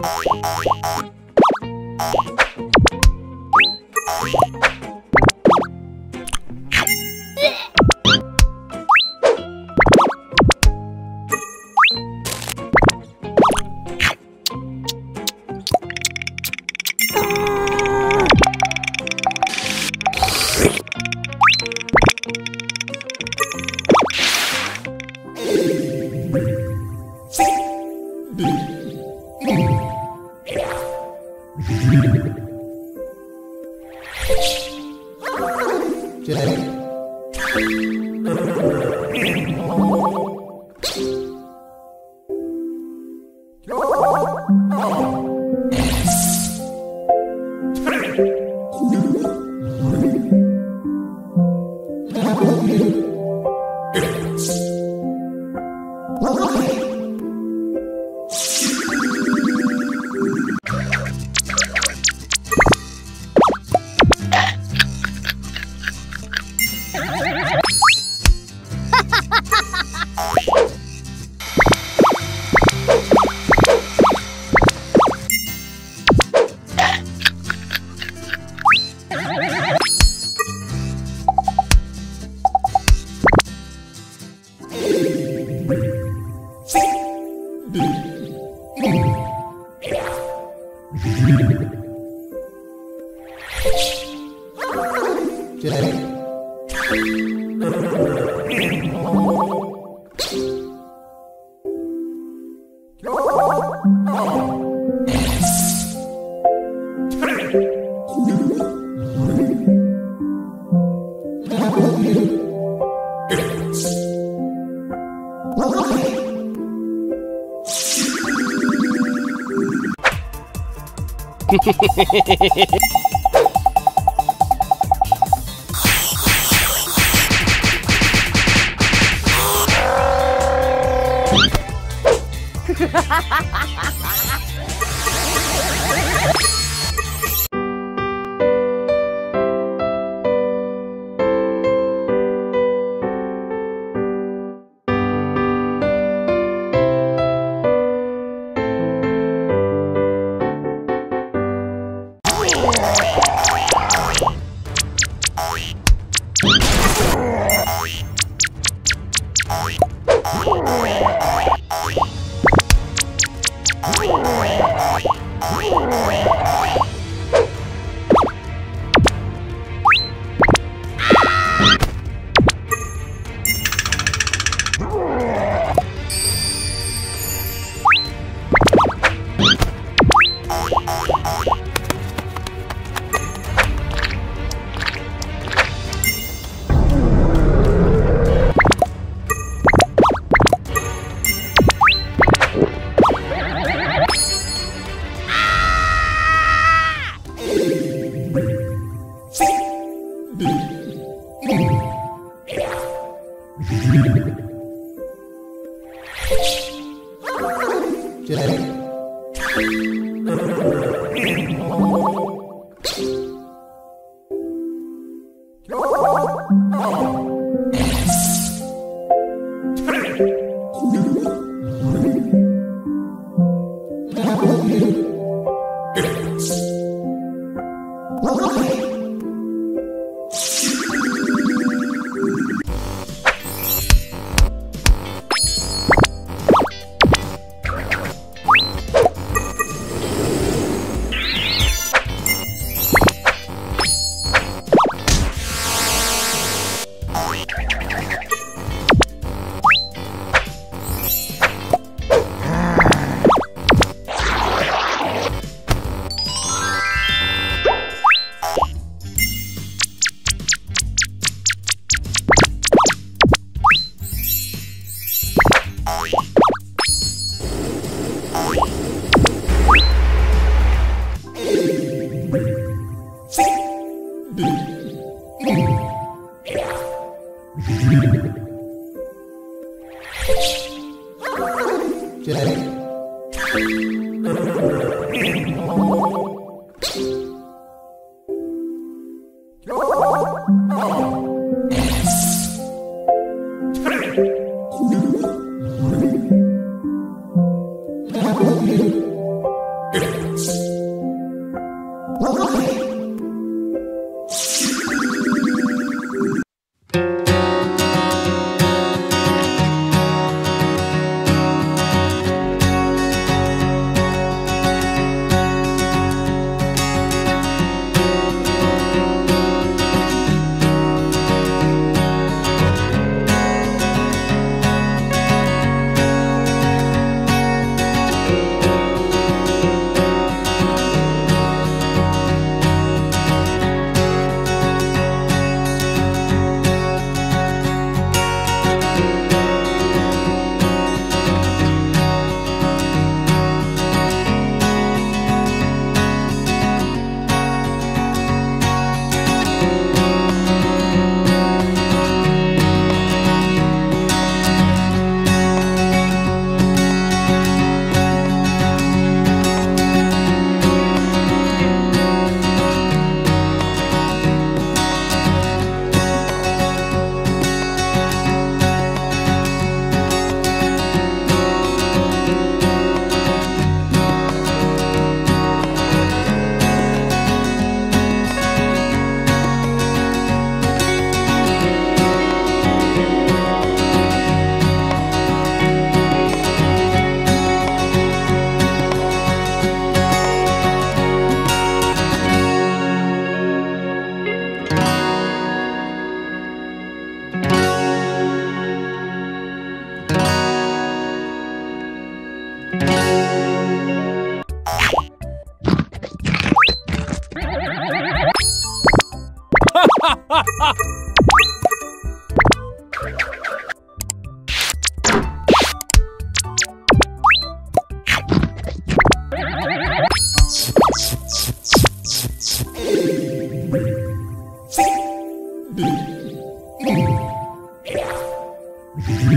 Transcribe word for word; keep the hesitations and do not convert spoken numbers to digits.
Hehehehe よっ